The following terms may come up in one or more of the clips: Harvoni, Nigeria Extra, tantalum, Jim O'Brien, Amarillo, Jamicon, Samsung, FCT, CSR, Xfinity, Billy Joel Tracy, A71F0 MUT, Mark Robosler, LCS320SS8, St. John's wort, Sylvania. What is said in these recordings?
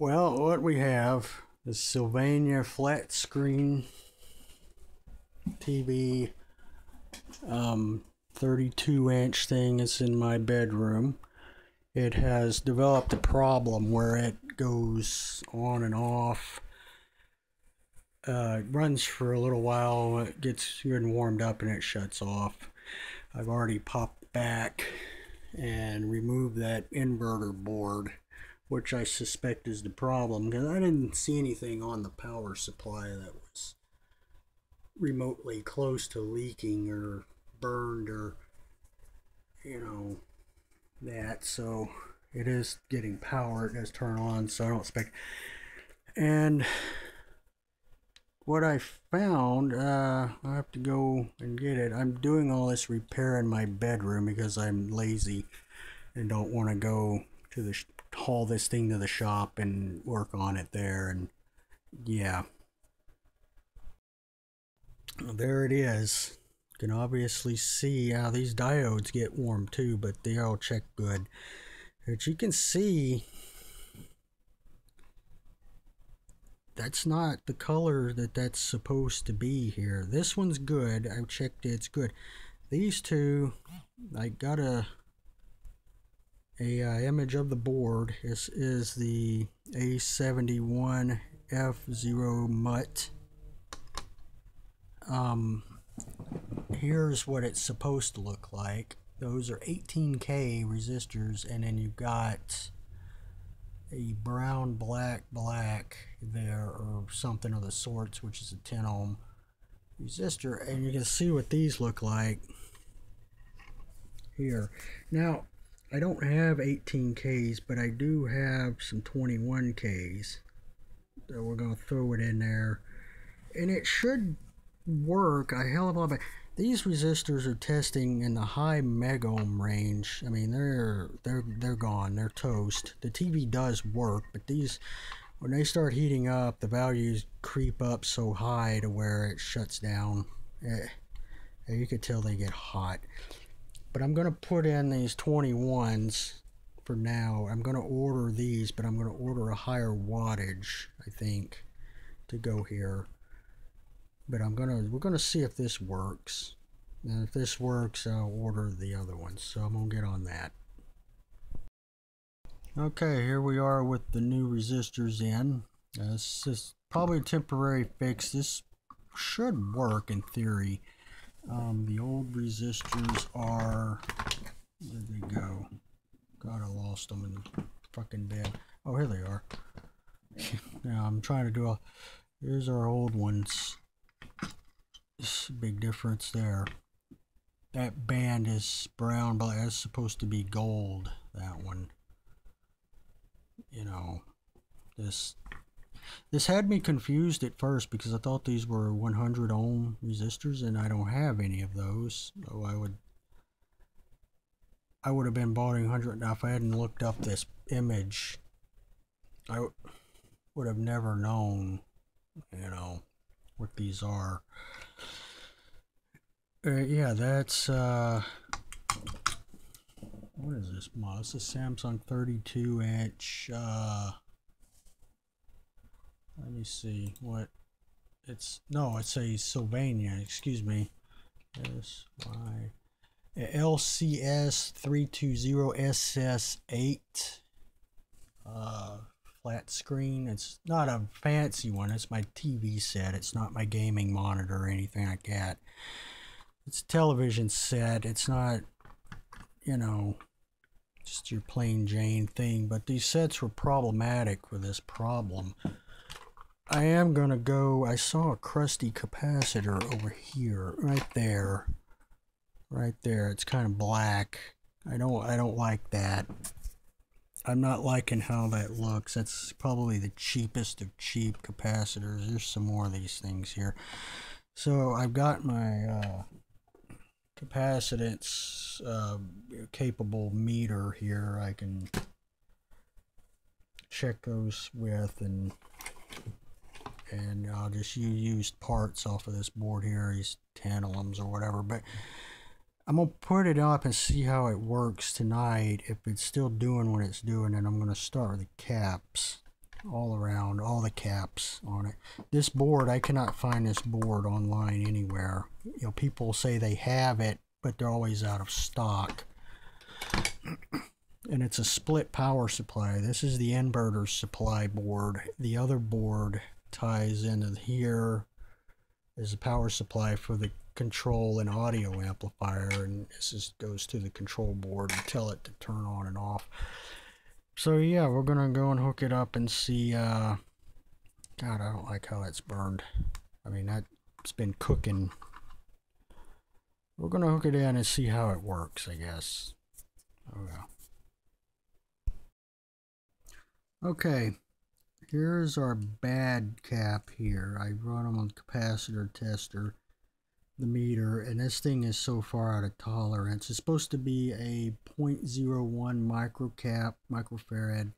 Well, what we have is Sylvania flat screen TV, 32-inch thing is in my bedroom. It has developed a problem where it goes on and off. It runs for a little while, it gets good and warmed up, and it shuts off. I've already popped back and removed that inverter board, which I suspect is the problem, because I didn't see anything on the power supply that was remotely close to leaking or burned or, you know, that. So it is getting power, it does turn on, so I don't expect. And what I found, I have to go and get it. I'm doing all this repair in my bedroom because I'm lazy and don't want to go to the haul this thing to the shop and work on it there. And yeah, there it is. You can obviously see how these diodes get warm too, but they all check good. But you can see that's not the color that that's supposed to be here. This one's good, I've checked it, it's good. These two, I got a image of the board. This is the A71F0 MUT. Here's what it's supposed to look like. Those are 18K resistors, and then you've got a brown, black there, or something of the sorts, which is a 10 ohm resistor. And you can see what these look like here. Now, I don't have 18Ks, but I do have some 21Ks. So we're going to throw it in there. And it should work a hell of a lot better. These resistors are testing in the high mega ohm range. I mean, they're gone, they're toast. The TV does work, but these, when they start heating up, the values creep up so high to where it shuts down. You could tell they get hot. But I'm going to put in these 21s for now. I'm going to order these, but I'm going to order a higher wattage, I think, to go here. But we're going to see if this works. And if this works, I'll order the other ones. So I'm going to get on that. Okay, here we are with the new resistors in. This is probably a temporary fix. This should work in theory. The old resistors are, where'd they go? God, I lost them in the fucking bed. Oh, here they are. Now I'm trying to do a, here's our old ones. Big difference there. That band is brown, but that's supposed to be gold, that one. You know, this had me confused at first because I thought these were 100 ohm resistors, and I don't have any of those. So I would have been buying 100. Now, if I hadn't looked up this image, I would have never known, you know, what these are. Yeah, that's what is this model? It's a Samsung 32-inch. Let me see what it's. No, it's a Sylvania. Excuse me. LCS320SS8 flat screen. It's not a fancy one. It's my TV set. It's not my gaming monitor or anything like that. It's a television set. It's not, you know, just your plain Jane thing. But these sets were problematic with this problem. I am going to go, I saw a crusty capacitor over here, right there. It's kind of black. I don't like that. I'm not liking how that looks. That's probably the cheapest of cheap capacitors. There's some more of these things here. So I've got my capacitance capable meter here. I can check those with, and I'll just use parts off of this board here, these tantalums or whatever. But I'm gonna put it up and see how it works tonight. If it's still doing what it's doing, and I'm gonna start with the caps. all around, all the caps on it. This board, I cannot find this board online anywhere. You know, people say they have it, but they're always out of stock. And it's a split power supply. This is the inverter supply board. The other board ties into here is the power supply for the control and audio amplifier, and this just goes to the control board and tell it to turn on and off. So yeah, we're gonna go and hook it up and see. God, I don't like how that's burned. I mean, that's been cooking. We're gonna hook it in and see how it works, I guess. Oh yeah. Okay, here's our bad cap here. I run them on the capacitor tester, the meter, and this thing is so far out of tolerance. It's supposed to be a 0.01 microfarad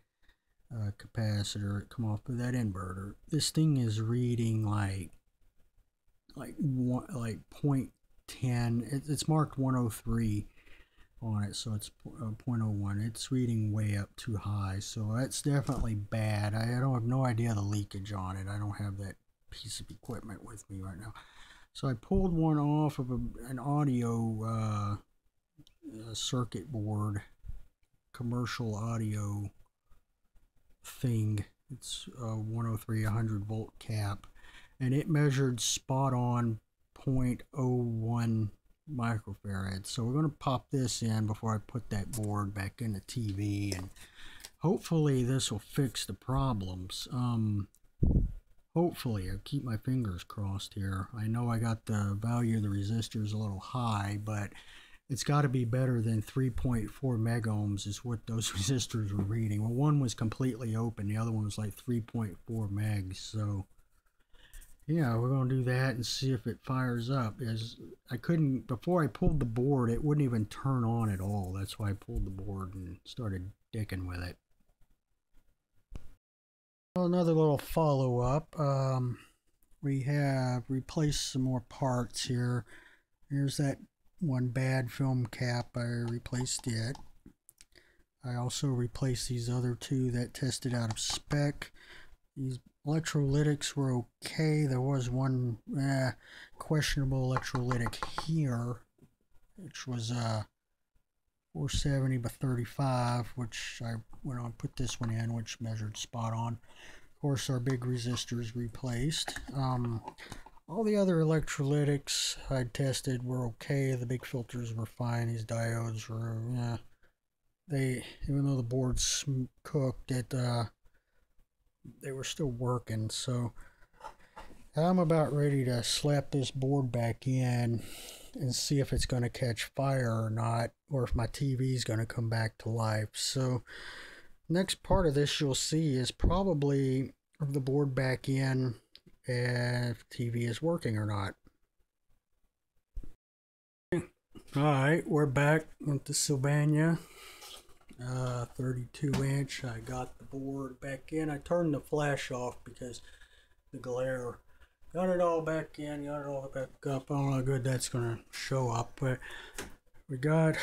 capacitor come off of that inverter. This thing is reading like 0.10. It's marked 103 on it, so it's 0.01. It's reading way up too high, so that's definitely bad. I don't have no idea the leakage on it. I don't have that piece of equipment with me right now. So I pulled one off of an audio circuit board, commercial audio thing. It's a 103 100 volt cap, and it measured spot on 0.01 microfarad. So we're going to pop this in before I put that board back in the TV, and hopefully this will fix the problems. Hopefully, I keep my fingers crossed here. I know I got the value of the resistors a little high, but it's got to be better than 3.4 megohms is what those resistors were reading. Well, one was completely open. The other one was like 3.4 megs. So, yeah, we're going to do that and see if it fires up. As I couldn't, before I pulled the board, it wouldn't even turn on at all. That's why I pulled the board and started dicking with it. Another little follow-up. We have replaced some more parts here. Here's that one bad film cap. I replaced it. I also replaced these other two that tested out of spec. These electrolytics were okay. There was one questionable electrolytic here, which was 470 by 35, which I went on and put this one in, which measured spot on. Of course, our big resistors replaced. All the other electrolytics I tested were okay. The big filters were fine. These diodes were, even though the board's cooked, they were still working. So I'm about ready to slap this board back in and see if it's going to catch fire or not, or if my TV is going to come back to life. So next part of this you'll see is probably the board back in, if TV is working or not. Alright, we're back. Went to Sylvania, 32 inch. I got the board back in. I turned the flash off because the glare. Got it all back in, got it all back up. I don't know how good that's going to show up, but we got,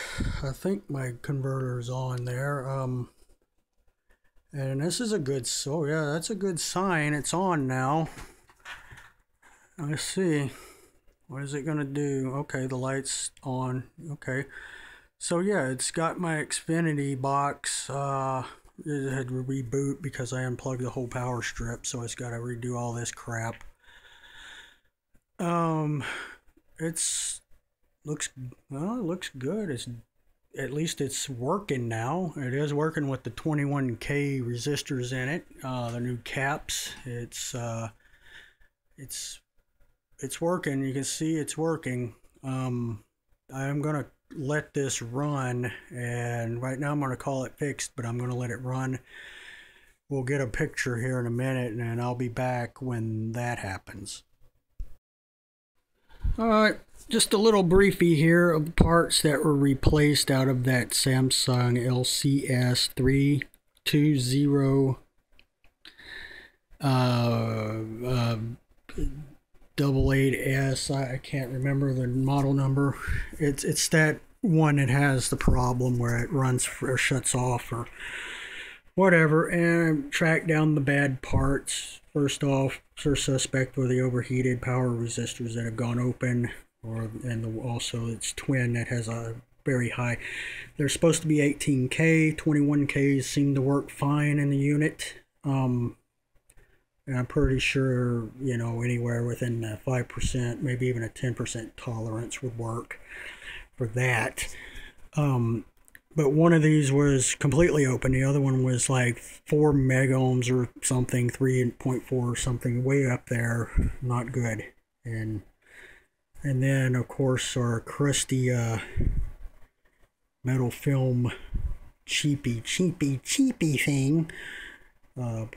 I think my converter's on there. And this is a good, so yeah, that's a good sign. It's on now. Let's see. What is it going to do? Okay, the light's on. Okay. So yeah, it's got my Xfinity box. It had to reboot because I unplugged the whole power strip, so it's got to redo all this crap. It looks good. It's, at least it's working now. It is working with the 21K resistors in it, the new caps. It's working. You can see it's working. I'm gonna let this run, and right now I'm gonna call it fixed, but I'm gonna let it run. We'll get a picture here in a minute, and then I'll be back when that happens. Alright, just a little briefie here of parts that were replaced out of that Samsung LCS320 8S. I can't remember the model number. It's that one that has the problem where it runs or shuts off or whatever, and track down the bad parts. First off, first suspect were the overheated power resistors that have gone open, and also its twin that has a very high. They're supposed to be 18K, 21Ks seem to work fine in the unit. And I'm pretty sure, you know, anywhere within the 5%, maybe even a 10% tolerance would work for that. But one of these was completely open. The other one was like 4 mega ohms or something, 3.4 or something, way up there. Not good. And then, of course, our crusty metal film cheapy thing. 0.01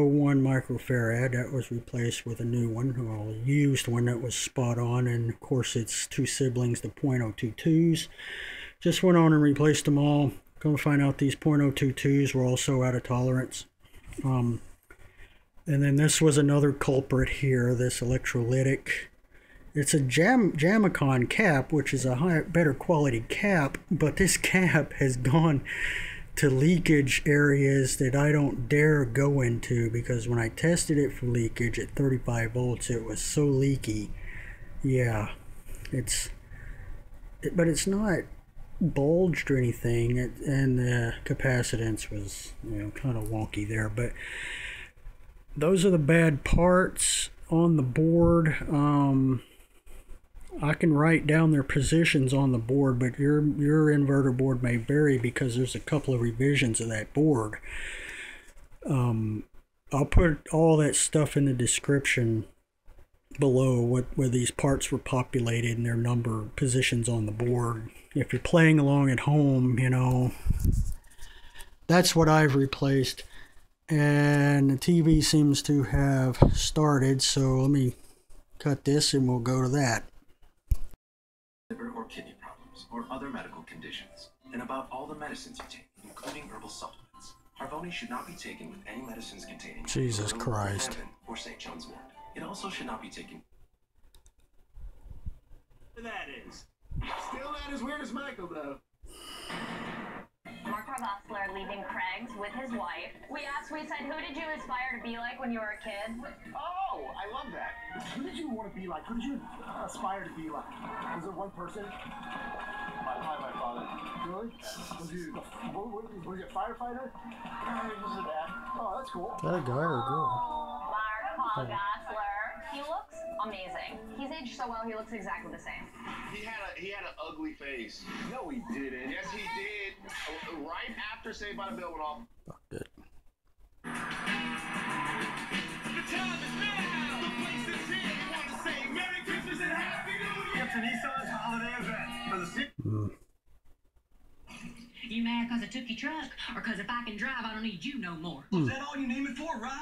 microfarad, that was replaced with a new one, well, used one that was spot on, and of course it's two siblings, the 0.022s. Just went on and replaced them all. Come find out these 0.022s were also out of tolerance. And then this was another culprit here, this electrolytic. It's a Jamicon cap, which is a better quality cap, but this cap has gone to leakage areas that I don't dare go into, because when I tested it for leakage at 35 volts it was so leaky. Yeah, but it's not bulged or anything, and the capacitance was, you know, kind of wonky there. But those are the bad parts on the board. I can write down their positions on the board, but your inverter board may vary because there's a couple of revisions of that board. I'll put all that stuff in the description below, where these parts were populated and their number positions on the board. If you're playing along at home, you know, that's what I've replaced. And the TV seems to have started, so let me cut this and we'll go to that. Liver or kidney problems or other medical conditions, and about all the medicines you take, including herbal supplements. Harvoni should not be taken with any medicines containing Jesus Christ or St. John's wort. It also should not be taken. That is still not as weird as Michael, though. Mark Robosler leaving Craig's with his wife. We asked, we said, who did you aspire to be like when you were a kid? Oh, I love that. Who did you want to be like? Who did you aspire to be like? Was it one person? My father. Really? Was it a firefighter? Was it that? Oh, that's cool. That a guy or a girl? Mark Robosler. He looks amazing. He's aged so well, he looks exactly the same. He had an ugly face. No, he didn't. Yes, he did. Right after Saved by the Bell went off. Fuck it. The time is now. The place is here. I want to say Merry Christmas and Happy New Year to Nissan's holiday event. You mad because I took your truck, or because if I can drive, I don't need you no more? Well, is that all you need me for, Rod?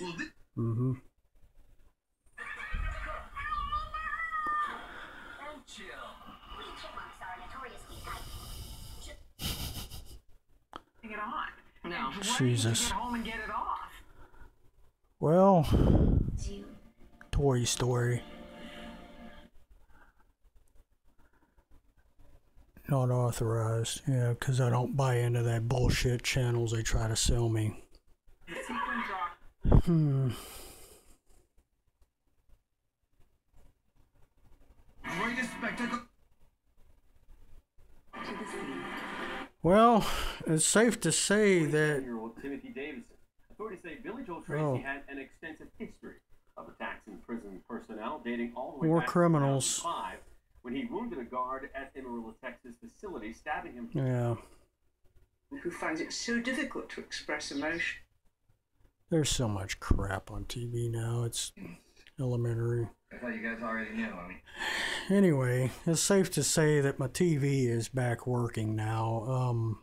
Well, mm-hmm. Chill. We chipmunks are notoriously tight. Get on. No. Jesus. Get home and get it off. Well, Toy Story. Not authorized. Yeah, because I don't buy into that bullshit channels they try to sell me. Well, it's safe to say that. Authorities say Billy Joel Tracy had an extensive history of attacks and prison personnel dating all the way back to 2005, when he wounded a guard at Amarillo, Texas facility, stabbing him. Yeah. Who finds it so difficult to express emotion? There's so much crap on TV now. It's elementary. I thought you guys already knew. I mean, anyway, it's safe to say that my TV is back working now.